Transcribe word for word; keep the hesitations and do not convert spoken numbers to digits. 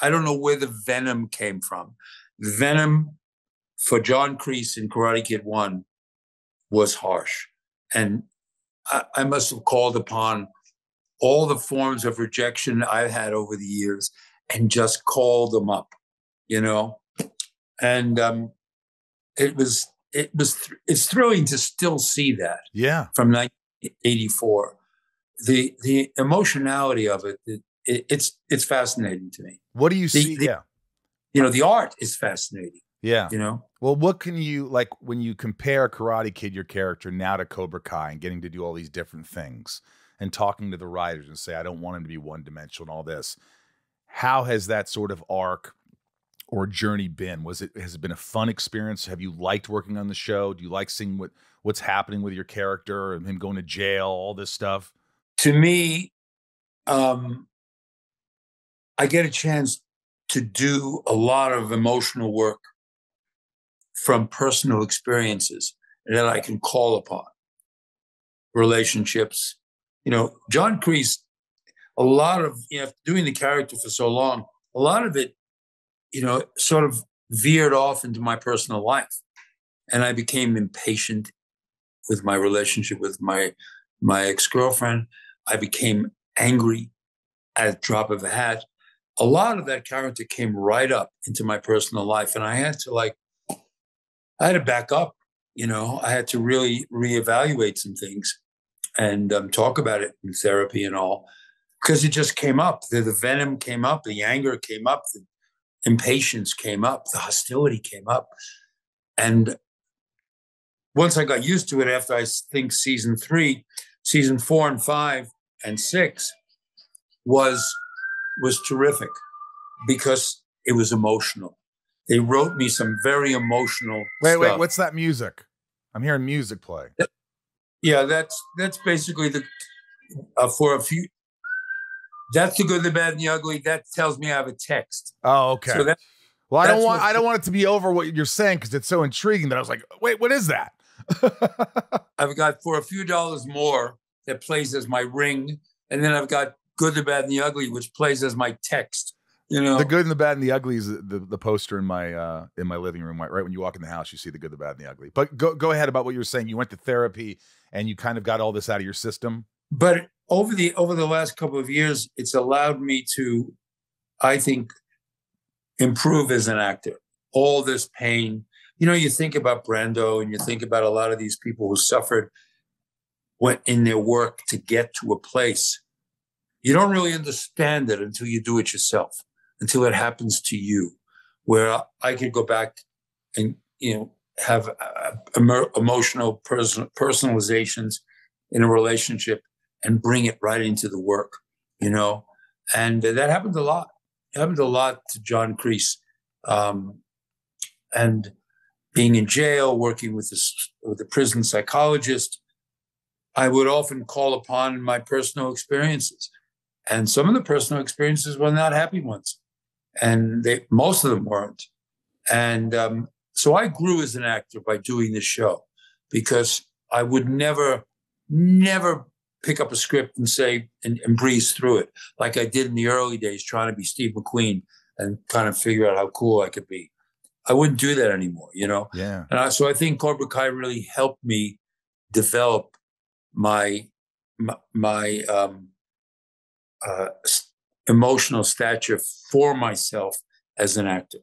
I don't know where the venom came from. Venom for John Kreese in Karate Kid one was harsh. And I, I must have called upon all the forms of rejection I've had over the years and just called them up, you know? And um, it was, it was, th- it's thrilling to still see that. Yeah. From nineteen eighty-four. The, the emotionality of it, it, it, it's, it's fascinating to me. What do you the, see? The, yeah. You know, the art is fascinating. Yeah. You know? Well, what can you, like, when you compare Karate Kid, your character, now to Cobra Kai and getting to do all these different things and talking to the writers and say, I don't want him to be one dimensional and all this. How has that sort of arc or journey been? Was it, has it been a fun experience? Have you liked working on the show? Do you like seeing what, what's happening with your character and him going to jail, all this stuff? To me, um, I get a chance to do a lot of emotional work from personal experiences that I can call upon. Relationships, you know, John Kreese, a lot of, you know, doing the character for so long, a lot of it, you know, sort of veered off into my personal life. And I became impatient with my relationship with my, my ex-girlfriend. I became angry at a drop of a hat. A lot of that character came right up into my personal life. And I had to like, I had to back up, you know, I had to really reevaluate some things and um, talk about it in therapy and all, because it just came up. The, the venom came up, the anger came up, the impatience came up, the hostility came up. And once I got used to it, after I think season three, season four and five and six was, was terrific because it was emotional. They wrote me some very emotional Wait, stuff. wait, what's that music? I'm hearing music play. Yeah, that's that's basically the, uh, for a few, that's the good, the bad, and the ugly. That tells me I have a text. Oh, okay. So that, well, I don't want, I don't want it to be over what you're saying because it's so intriguing that I was like, wait, what is that? I've got For a Few Dollars More that plays as my ring. And then I've got Good, the Bad, and the Ugly, which plays as my text. You know, the good and the bad and the ugly is the, the poster in my uh, in my living room. Right, right when you walk in the house, you see the good, the bad, and the ugly. But go go ahead about what you were saying. You went to therapy and you kind of got all this out of your system. But over the over the last couple of years, it's allowed me to, I think, improve as an actor. All this pain, you know, you think about Brando and you think about a lot of these people who suffered went in their work to get to a place. You don't really understand it until you do it yourself. Until it happens to you, where I could go back and, you know, have uh, emo- emotional person- personalizations in a relationship and bring it right into the work, you know? And uh, that happened a lot. It happened a lot to John Kreese. Um, and being in jail, working with, this, with the prison psychologist, I would often call upon my personal experiences. And some of the personal experiences were not happy ones. And they, most of them weren't. And um, so I grew as an actor by doing this show because I would never, never pick up a script and say, and, and breeze through it. Like I did in the early days, trying to be Steve McQueen and kind of figure out how cool I could be. I wouldn't do that anymore, you know? Yeah. And I, so I think Cobra Kai really helped me develop my, my, my um, uh, emotional stature for myself as an actor.